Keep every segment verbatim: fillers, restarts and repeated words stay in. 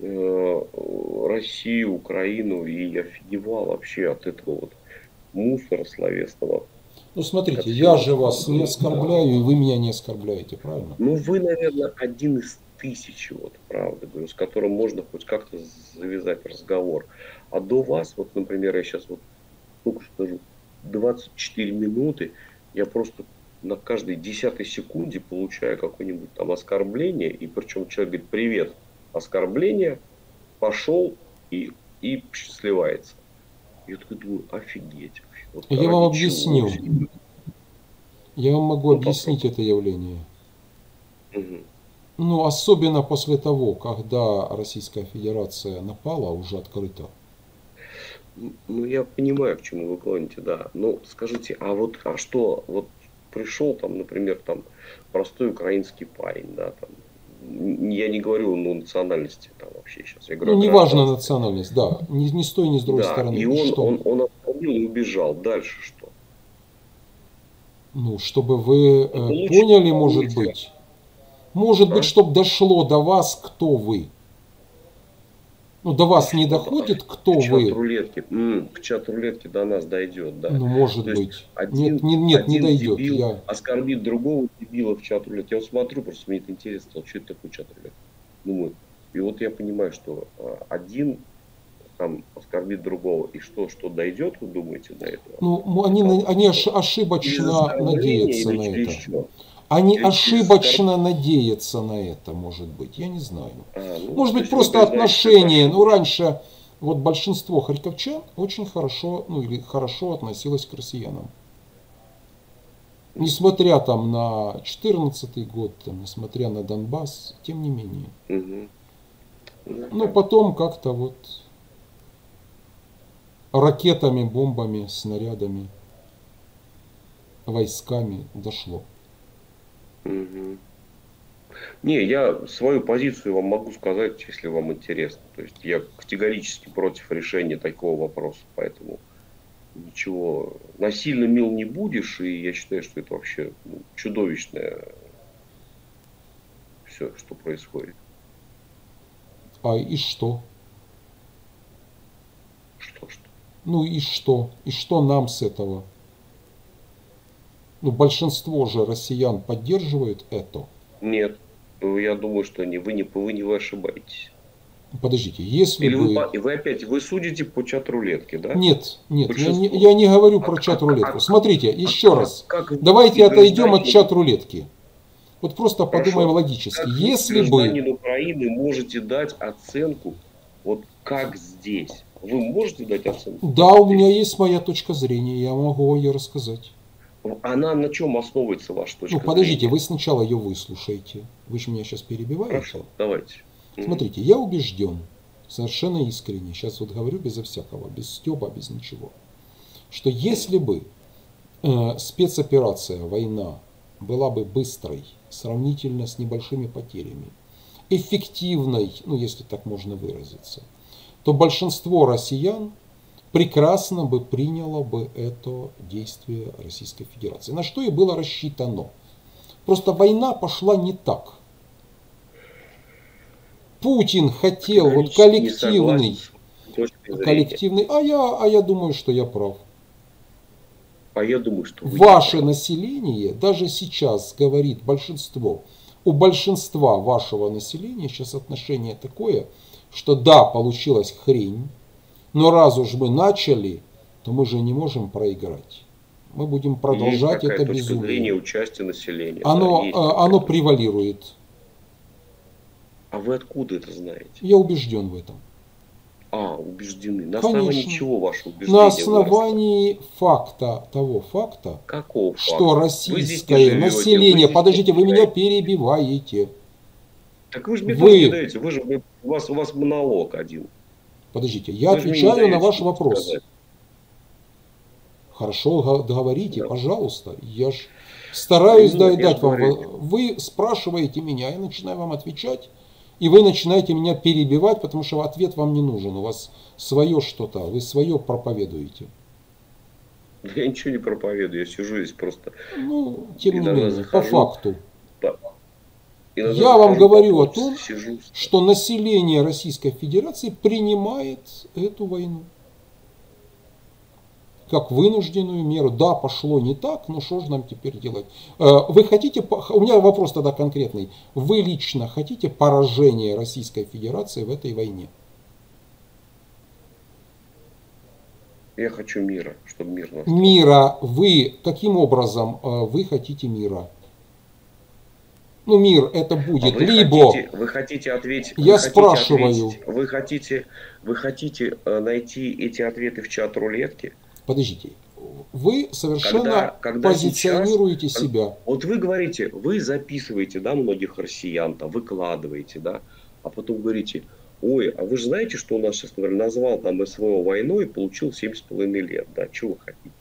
Россию, Украину, и офигевал вообще от этого вот мусора словесного. Ну смотрите, от я же вас не оскорбляю, и вы меня не оскорбляете, правильно? Ну вы, наверное, один из тысячи, вот, правда, говорю, с которым можно хоть как-то завязать разговор. А до вас, вот, например, я сейчас вот только что даже двадцать четыре минуты, я просто на каждой десятой секунде получаю какое-нибудь там оскорбление, и причем человек говорит: привет, оскорбление, пошел и, и счастливается. Я такой думаю: офигеть. Вот я вам объяснил. Чего? Я вам могу ну, объяснить попробуй. это явление. Угу. Ну, особенно после того, когда Российская Федерация напала уже открыто. Ну, я понимаю, к чему вы клоните, да. Но скажите, а вот а что, вот пришел там, например, там простой украинский парень, да, там, я не говорю ну, национальности там вообще сейчас. Я говорю, ну, неважно национальность, да. Ни, ни с той, ни с другой да, стороны. И он, что? он, он остановил и убежал. Дальше что? Ну, чтобы вы э, поняли, может быть. Может а? быть, чтобы дошло до вас, кто вы. Ну, до вас не доходит, кто в чат вы. Рулетки. М-м, в чат рулетки до нас дойдет, да. Ну, может То быть. Один, нет, нет, нет, не дойдет. Я... оскорбит другого дебила в чат рулетки. Я вот смотрю, просто мне это интересно, что это такое чат рулетки. Думаю, и вот я понимаю, что один там оскорбит другого. И что, что дойдет, вы думаете, до этого? Ну, они, а, они ошибочно надеются на это. Еще? Они ошибочно надеются на это, может быть, я не знаю. Может быть, просто отношение. Ну, раньше вот большинство харьковчан очень хорошо, ну, или хорошо относилось к россиянам. Несмотря там на четырнадцатый год, там, несмотря на Донбасс, тем не менее. Но потом как-то вот ракетами, бомбами, снарядами, войсками дошло. Угу. Не, я свою позицию вам могу сказать, если вам интересно. То есть я категорически против решения такого вопроса, поэтому ничего. Насильно мил не будешь, и я считаю, что это вообще ну, чудовищное все, что происходит. А и что? Что, что? Ну и что? И что нам с этого? Ну, большинство же россиян поддерживают это. Нет, я думаю, что не, вы, не, вы не вы ошибаетесь. Подождите, если Или вы... Вы, вы опять, вы судите по чат-рулетке, да? Нет, нет, я не, я не говорю про а, чат-рулетку. А, Смотрите, а, еще а, раз, как, как давайте отойдем от чат-рулетки. Вот просто Хорошо. подумаем логически. Как если вы гражданин Украины можете дать оценку, вот как здесь? Вы можете дать оценку? Да, у меня есть моя точка зрения, я могу ее рассказать. Она на чем основывается, ваша точка зрения? Ну, подождите, зрения? вы сначала ее выслушаете. Вы же меня сейчас перебиваете. Хорошо, давайте. Смотрите, я убежден, совершенно искренне, сейчас вот говорю безо всякого, без стёба, без ничего, что если бы э, спецоперация, война была бы быстрой, сравнительно с небольшими потерями, эффективной, ну, если так можно выразиться, то большинство россиян прекрасно бы приняло бы это действие Российской Федерации. На что и было рассчитано. Просто война пошла не так. Путин хотел вот коллективный, коллективный. А я, а я думаю, что я прав. А я думаю, что вы ваше население даже сейчас говорит большинство. У большинства вашего населения сейчас отношение такое, что да, получилась хрень. Но раз уж мы начали, то мы же не можем проиграть. Мы будем продолжать это безумие. Участие населения. Оно, да, оно превалирует. А вы откуда это знаете? Я убежден в этом. А, убеждены. На Конечно. основании чего ваше убеждение? На основании вырастет? факта, того факта, Какого что факта? российское население... Живете, Подождите, вы меня перебиваете. Так вы же мне вы... не даете. Вы же, у, вас, у вас монолог один. Подождите, я Даже отвечаю на ваш вопрос. Сказать. Хорошо, говорите, да. пожалуйста. Я ж стараюсь ну, дать вам. Говорю. Вы спрашиваете меня, я начинаю вам отвечать, и вы начинаете меня перебивать, потому что ответ вам не нужен. У вас свое что-то, вы свое проповедуете. Я ничего не проповедую, я сижу здесь просто. Ну, тем не менее, захожу, по факту. По... Я вам говорю о том, что население Российской Федерации принимает эту войну как вынужденную меру. Да, пошло не так, но что же нам теперь делать? Вы хотите, у меня вопрос тогда конкретный. Вы лично хотите поражения Российской Федерации в этой войне? Я хочу мира, чтобы мир настал. Мира. Вы каким образом вы хотите мира? Ну, мир это будет а вы либо... Хотите, вы хотите ответить... Я вы спрашиваю. Хотите ответить, вы, хотите, вы хотите найти эти ответы в чат рулетки? Подождите. Вы совершенно когда, когда позиционируете сейчас, себя. Вот вы говорите, вы записываете, да, многих россиян, там, выкладываете, да, а потом говорите, ой, а вы же знаете, что у нас сейчас, например, назвал там СВО войной и получил семь с половиной лет, да, чего вы хотите?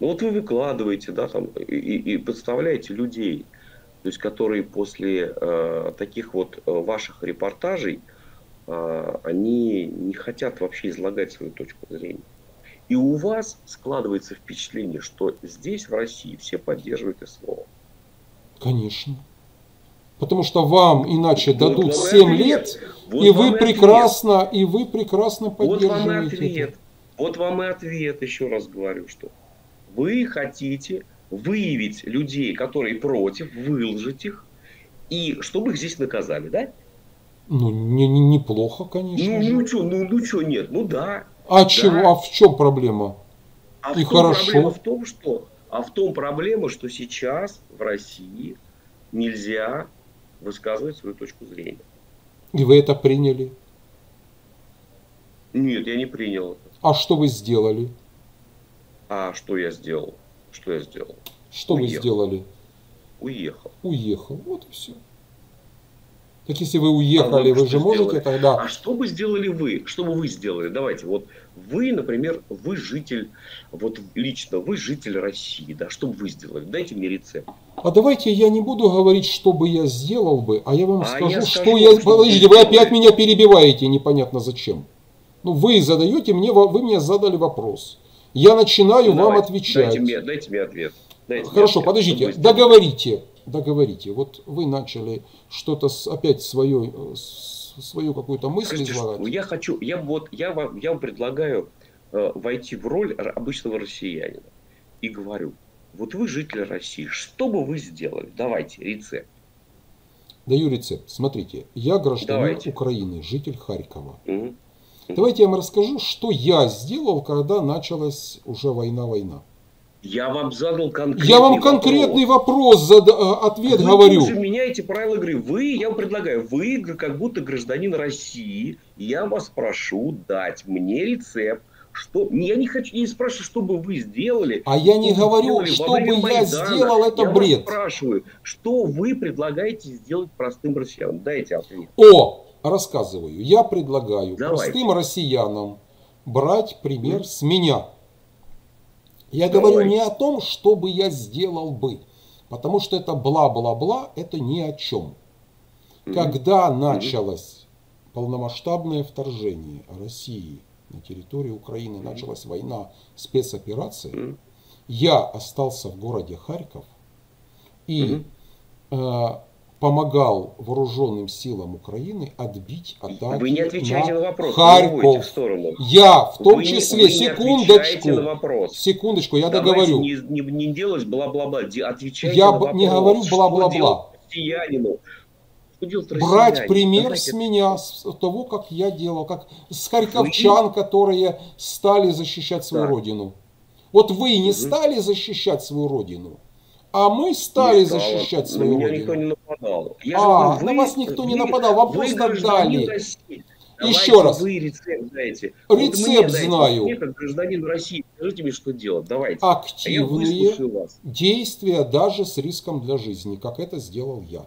Ну, вот вы выкладываете, да, там, и, и подставляете людей. То есть, которые после э, таких вот ваших репортажей, э, они не хотят вообще излагать свою точку зрения. И у вас складывается впечатление, что здесь, в России, все поддерживают СВО. Конечно. Потому что вам иначе вот дадут семь лет, вот и, вы прекрасно, и вы прекрасно поддерживаете. Вот вам и ответ. Это. Вот вам и ответ, еще раз говорю, что вы хотите... выявить людей, которые против, выложить их, и чтобы их здесь наказали, да? Ну, не, не, неплохо, конечно. Ну, ну что, ну, ну, чё, нет, ну да. А, да. Чего, а в чем проблема? А и в том хорошо. Проблема в том, что, а в том проблема, что сейчас в России нельзя высказывать свою точку зрения. И вы это приняли? Нет, я не принял это. А что вы сделали? А что я сделал? Что я сделал? Что Уехал. Вы сделали? Уехал. Уехал. Вот и все. Так если вы уехали, а вы же можете сделали? Тогда... А что бы сделали вы? Что бы вы сделали? Давайте. Вот вы, например, вы житель... Вот лично вы житель России. Да? Что бы вы сделали? Дайте мне рецепт. А давайте я не буду говорить, что бы я сделал бы, а я вам а скажу, я скажу, что я... Что Подождите, вы опять меня перебиваете непонятно зачем. Ну, вы задаете мне... Вы мне задали вопрос. Я начинаю ну, вам давайте, отвечать. Дайте мне, дайте мне ответ. Дайте Хорошо, мне ответ. Подождите. Договорите. Договорите. Вот вы начали что-то опять свою, свою какую-то мысль излагать. Я хочу, я, вот, я, вам, я вам предлагаю э, войти в роль обычного россиянина. И говорю, вот вы жители России, что бы вы сделали? Давайте рецепт. Даю рецепт. Смотрите, я гражданин давайте. Украины, житель Харькова. Угу. Давайте я вам расскажу, что я сделал, когда началась уже война-война. Я вам задал конкретный Я вам конкретный вопрос, вопрос зад... ответ вы говорю. Вы же меняете правила игры. Вы, я вам предлагаю, вы как будто гражданин России. Я вас прошу дать мне рецепт. Что... Я не хочу, я не спрашиваю, что бы вы сделали. А я не говорю, что бы я Майдана. Сделал, это я бред. Я спрашиваю, что вы предлагаете сделать простым россиянам. Дайте ответ. О! Рассказываю. Я предлагаю Давайте. Простым россиянам брать пример с меня. Я Давайте. Говорю не о том, что бы я сделал бы. Потому что это бла-бла-бла, это ни о чем. Mm-hmm. Когда началось mm-hmm. полномасштабное вторжение России на территорию Украины, mm-hmm. началась война спецоперации, mm-hmm. я остался в городе Харьков и... Mm-hmm. Э, помогал вооруженным силам Украины отбить атаки Вы не отвечаете на, на вопрос. Харьков. В сторону. Я в том вы числе, не, вы секундочку, не на вопрос. секундочку, я Давайте договорю. Не, не, не делать бла-бла-бла, отвечайте я на вопрос. Я не говорю бла-бла-бла. Брать пример да, с меня, с того, как я делал, как с харьковчан, вы... которые стали защищать свою да. родину. Вот вы не угу. стали защищать свою родину. А мы стали защищать свою родину. Никто не нападал. Я а, говорю, вы, на вас никто вы, не нападал, вам просто дали. Еще раз. Вы рецепт знаете. Рецепт вот знаю. Мне, как гражданин России, скажите мне, что делать. Давайте. Активные а вас. Действия даже с риском для жизни, как это сделал я.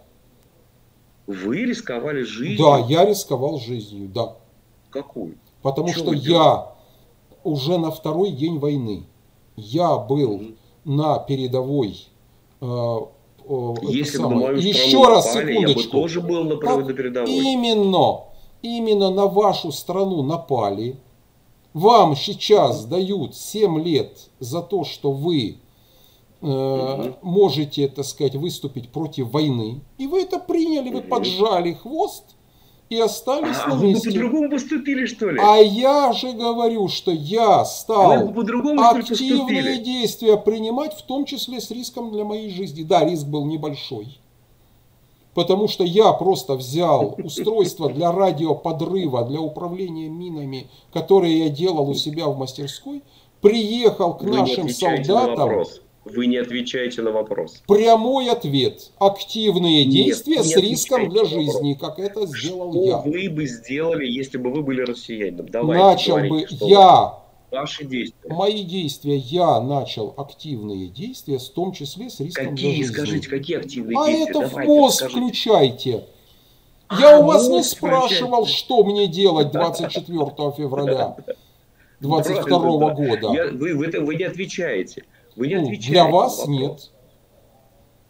Вы рисковали жизнью? Да, я рисковал жизнью, да. Какую? Потому Чего что я делали? Уже на второй день войны. Я был mm-hmm. на передовой... Если бы мою Еще раз, напали, секундочку. Я бы тоже был на передовой. Именно, именно на вашу страну напали. Вам сейчас дают семь лет за то, что вы угу. можете, так сказать, выступить против войны. И вы это приняли, угу. вы поджали хвост и остались а, на месте. А вы по-другому поступили, что ли? А я же говорю, что я стал а активные действия принимать, в том числе с риском для моей жизни. Да, риск был небольшой. Потому что я просто взял устройство для радиоподрыва, для управления минами, которые я делал у себя в мастерской, приехал к Вы нашим не солдатам. На Вы не отвечаете на вопрос. Прямой ответ. Активные Нет, действия с риском для жизни, как это сделал что я. Вы бы сделали, если бы вы были россиянином? Давайте начал говорите, бы я. Ваши действия. Мои действия. Я начал активные действия, в том числе с риском для жизни. Скажите, какие активные а действия? А это в пост включайте. Я а, у вас не спрашивал, включайте. Что мне делать двадцать четвёртого февраля две тысячи двадцать второго года. Я, вы, вы, вы не отвечаете. Вы не отвечаете. Для вас нет.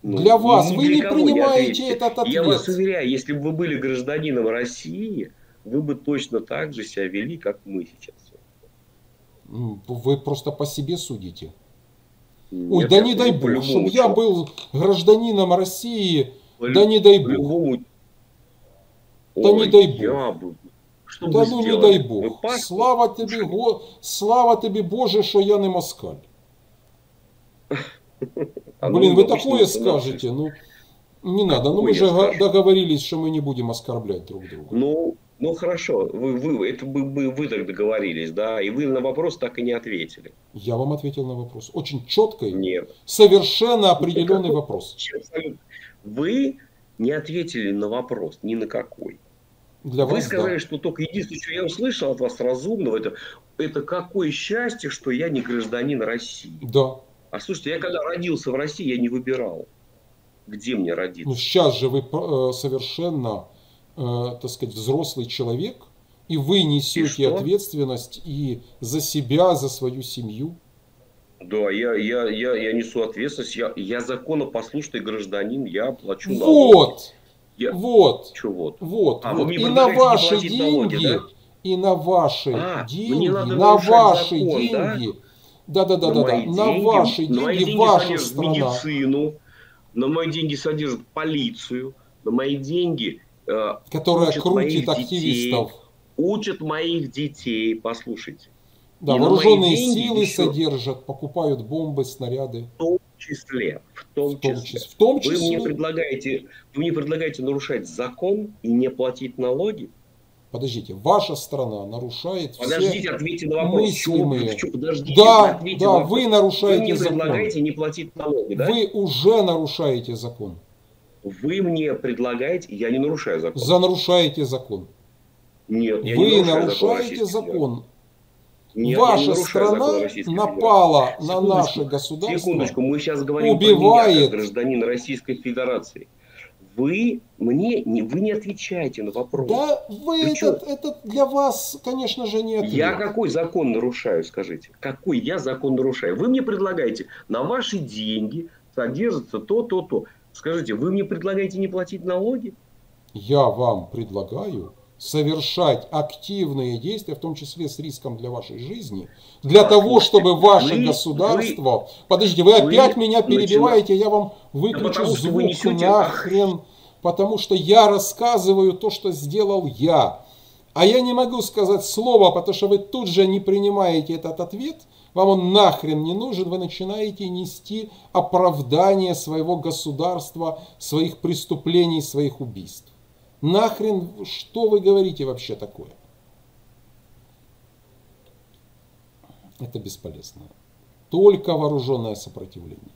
Ну, для вас. Вы не принимаете не этот ответ. Я вас уверяю, если бы вы были гражданином России, вы бы точно так же себя вели, как мы сейчас. Вы просто по себе судите. Нет, Ой, да не дай бог, чтобы я был гражданином России, по да не дай бог. Любому... Да Ой, не дай бог. Да ну не дай бог. Слава тебе, го... Слава тебе, Боже, что я не москаль. Блин, вы такое скажете, ну не надо. Ну мы же договорились, что мы не будем оскорблять друг друга. Ну... Ну хорошо, вы, вы, это бы вы, вы так договорились, да, и вы на вопрос так и не ответили. Я вам ответил на вопрос. Очень четкий, Нет. совершенно определенный вопрос. Вы не ответили на вопрос, ни на какой. Для вы вас, сказали, да. что только единственное, что я услышал от вас разумного, это, это какое счастье, что я не гражданин России. Да. А слушайте, я когда родился в России, я не выбирал, где мне родиться. Ну сейчас же вы э, совершенно... Э, так сказать, взрослый человек, и вы несете и ответственность и за себя, за свою семью. Да, я, я, я, я несу ответственность, я, я законопослушный гражданин, я плачу налоги. Вот, я... вот, Чё, вот, вот, а, вот. И на ваши деньги, налоги, да? и на ваши а, деньги, на ваши закон, деньги, да-да-да, да, да, да, на ваши деньги, деньги ваша страна. Медицину, на мои деньги содержат полицию, на мои деньги... Которая крутит активистов. Учат моих детей, послушайте. Да, вооруженные силы содержат, покупают бомбы, снаряды. В том числе. В том числе. В том числе. Вы мне предлагаете, вы мне предлагаете нарушать закон и не платить налоги? Подождите, ваша страна нарушает все мыслимые... Подождите, ответьте на вопрос. Да, да, вы нарушаете закон. Вы мне предлагаете не платить налоги, да? Вы уже нарушаете закон. Вы мне предлагаете, я не нарушаю закон. За нарушаете закон. Нет, я Вы не нарушаю нарушаете закон. закон. Нет, Ваша не страна закон напала на секундочку, наше государство. Секундочку, мы сейчас говорим убивает. Про меня, гражданина Российской Федерации. Вы мне не, вы не отвечаете на вопрос. Да, вы этот, этот для вас, конечно же, не ответ. Я какой закон нарушаю, скажите? Какой я закон нарушаю? Вы мне предлагаете, на ваши деньги содержится то, то, то. Скажите, вы мне предлагаете не платить налоги? Я вам предлагаю совершать активные действия, в том числе с риском для вашей жизни, для а, того, чтобы ваше вы, государство... Вы, Подождите, вы, вы опять меня перебиваете, начина... я вам выключу да звук вы несете... нахрен, потому что я рассказываю то, что сделал я. А я не могу сказать слово, потому что вы тут же не принимаете этот ответ. Вам он нахрен не нужен, вы начинаете нести оправдание своего государства, своих преступлений, своих убийств. Нахрен, что вы говорите вообще такое? Это бесполезно. Только вооруженное сопротивление.